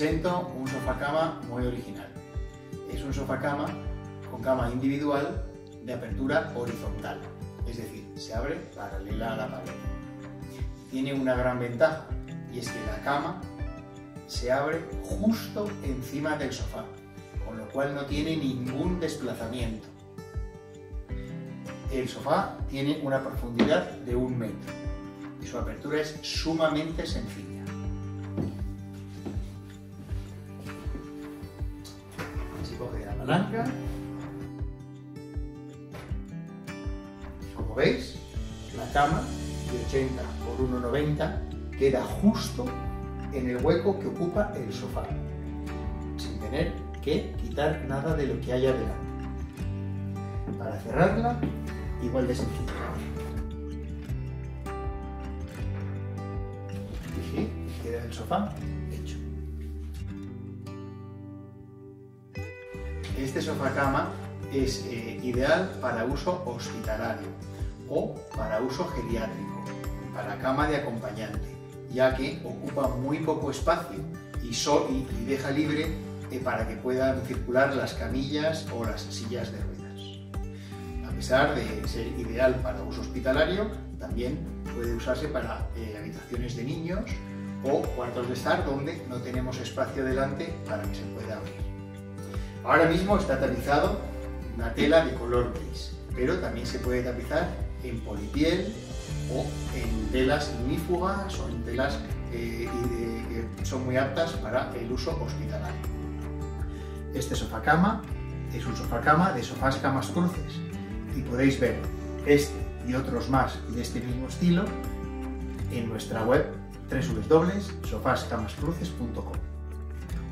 presento un sofá cama muy original. Es un sofá cama con cama individual de apertura horizontal, es decir, se abre paralela a la pared. Tiene una gran ventaja y es que la cama se abre justo encima del sofá, con lo cual no tiene ningún desplazamiento. El sofá tiene una profundidad de 1 metro y su apertura es sumamente sencilla. Se coge la palanca. Como veis, la cama de 80 por 1,90 queda justo en el hueco que ocupa el sofá, sin tener que quitar nada de lo que haya delante. Para cerrarla, igual de sencillo. Y queda el sofá hecho. Este sofá cama es ideal para uso hospitalario o para uso geriátrico, para cama de acompañante, ya que ocupa muy poco espacio y deja libre para que puedan circular las camillas o las sillas de ruedas. A pesar de ser ideal para uso hospitalario, también puede usarse para habitaciones de niños o cuartos de estar donde no tenemos espacio delante para que se pueda abrir. Ahora mismo está tapizado una tela de color gris, pero también se puede tapizar en polipiel o en telas ignífugas o en telas que son muy aptas para el uso hospitalario. Este sofá cama es un sofá cama de Sofás Camas Cruces, y podéis ver este y otros más de este mismo estilo en nuestra web www.sofascamascruces.com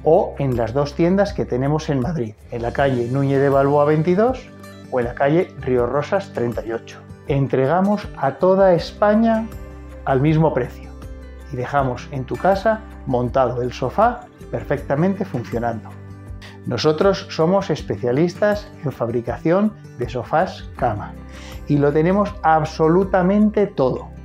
o en las dos tiendas que tenemos en Madrid, en la calle Núñez de Balboa 22 o en la calle Río Rosas 38. Entregamos a toda España al mismo precio y dejamos en tu casa montado el sofá perfectamente funcionando. Nosotros somos especialistas en fabricación de sofás cama y lo tenemos absolutamente todo.